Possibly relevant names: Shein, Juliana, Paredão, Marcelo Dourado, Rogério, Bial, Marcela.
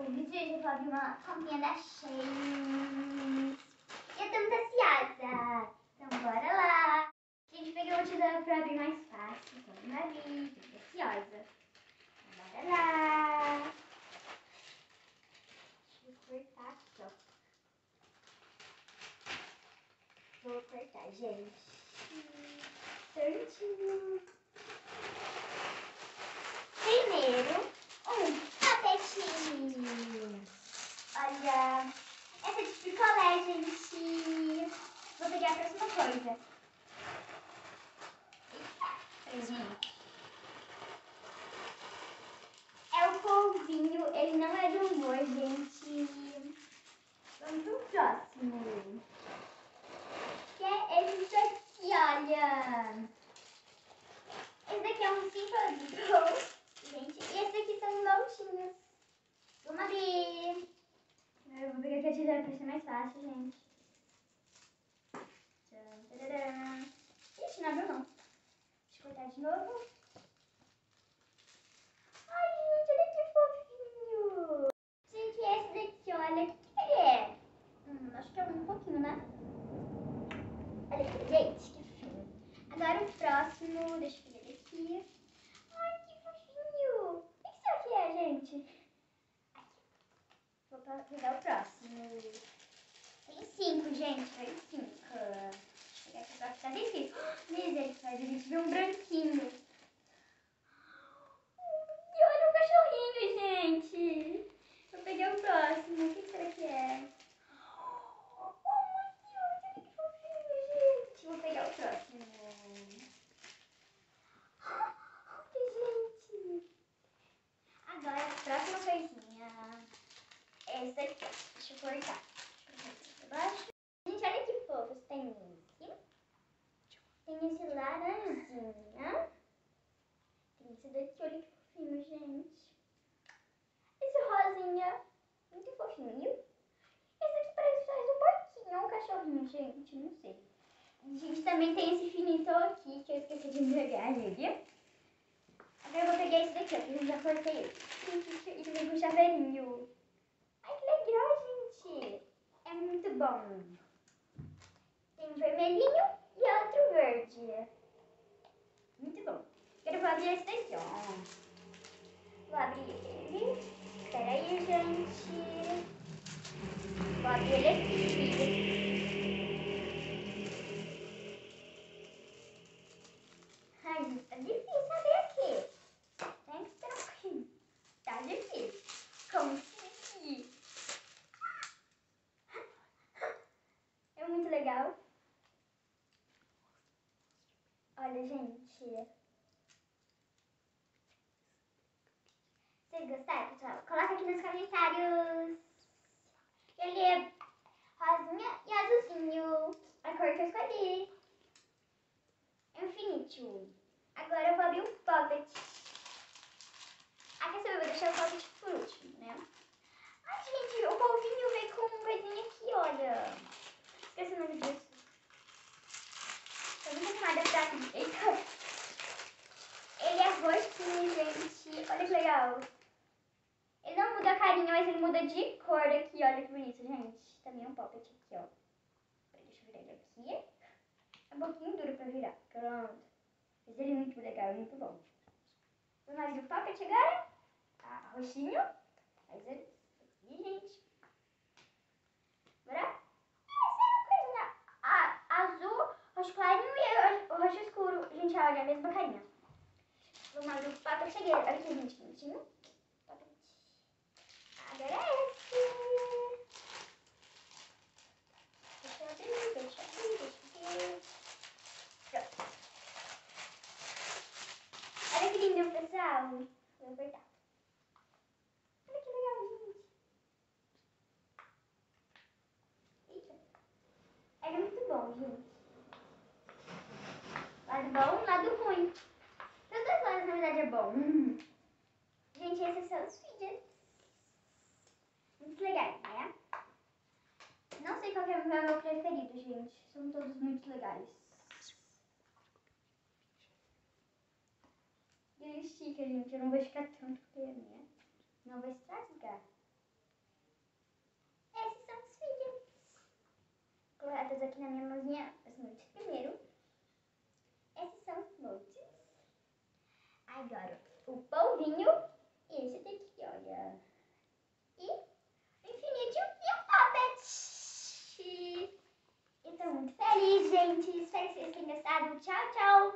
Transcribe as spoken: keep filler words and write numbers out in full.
Widzieliście to na kampionach Shein. Jestem też jazda. Então bora lá. Gente, peguei o outdoor pra abrir mais fácil. Tô na vida, preciosa. Bora lá. Deixa eu cortar aqui, ó. Vou cortar, gente. Certinho. Primeiro, um tapetinho. Olha, essa é de picolé, gente. Vou pegar a próxima coisa. É o polvinho, ele não é de humor, gente. Vamos pro próximo. Que é esse aqui, olha. Esse daqui é um simples de gente. E esse daqui são montinhos. Vamos abrir. Eu vou pegar aqui a tesoura pra ser mais fácil, gente. Ixi, não abriu não. Deixa eu cortar de novo. Ai, gente, olha que fofinho. Gente, esse daqui, olha, o que ele é? Hum, acho que é um pouquinho, né? Olha aqui, gente, que fofinho. Agora o próximo, deixa eu pegar ele aqui. Ai, que fofinho. O que isso aqui é, gente? Aqui. Vou pegar o próximo. Tem cinco, gente, tem cinco. Tá difícil. Misericórdia, a gente viu um branquinho. E olha o cachorrinho, gente. Eu peguei o próximo. O que será que é? Oh, meu Deus, olha que fofinho, gente. Vou pegar o próximo. Olha, gente. Agora, a próxima coisinha. Essa aqui. Deixa eu cortar. Deixa eu cortar aqui pra gente, olha que fofo. Tem... Tem esse laranjinha. Tem esse daqui, olha que fofinho, gente. Esse rosinha, muito fofinho. Esse aqui parece mais um porquinho, ou um cachorrinho, gente, não sei. A gente também tem esse finito aqui, que eu esqueci de pegar ele. Agora eu vou pegar esse daqui, ó, que eu já cortei ele. E também com chaveirinho. Ai, que legal, gente. É muito bom. Tem um vermelhinho. E outro verde. Muito bom. Agora eu vou abrir esse daqui, ó. Vou abrir ele. Espera aí, gente. Vou abrir ele aqui. Ai, gente, tá difícil abrir aqui. Tem que esperar um pouquinho. Tá difícil. Consegui. É muito legal. Olha, gente. Vocês gostaram, pessoal? Coloca aqui nos comentários. Ele é rosinha e azulzinho. A cor que eu escolhi. Infinito. Agora eu vou abrir um pocket. Aqui eu vou deixar o pocket por último, né? Ai, gente, o polvinho veio com uma coisinha aqui, olha. Esqueci o nome disso. Ele é roxinho, gente. Olha que legal. Ele não muda a carinha, mas ele muda de cor aqui. Olha que bonito, gente. Também é um pocket aqui, ó. Deixa eu virar ele aqui. É um pouquinho duro pra virar. Pronto. Mas ele é muito legal, é muito bom. Vamos abrir o pocket agora. Tá, roxinho. Faz ele aqui, gente. Bora. Roxo escuro. Gente, olha, a mesma carinha. Vamos abrir o papel. Cheguei aqui, gente, bonitinho. Agora é esse. Deixa eu abrir, deixa eu abrir, deixa eu abrir. Pronto. Olha que lindo, pessoal. Vou apertar. Olha que legal, gente. Eita. Era muito bom, gente. Lado bom, lado ruim. Os dois lados, na verdade, é bom. Hum. Gente, esses são os fidgets. Muito legais, né? Não sei qual que é o meu preferido, gente. São todos muito legais. E ele estica, gente. Eu não vou esticar tanto porque é minha. Não vai estragar. aí agora o polvinho, esse daqui, olha, e infinito e alfabeto. Eu tô muito feliz, gente, espero que vocês tenham gostado. Tchau, tchau.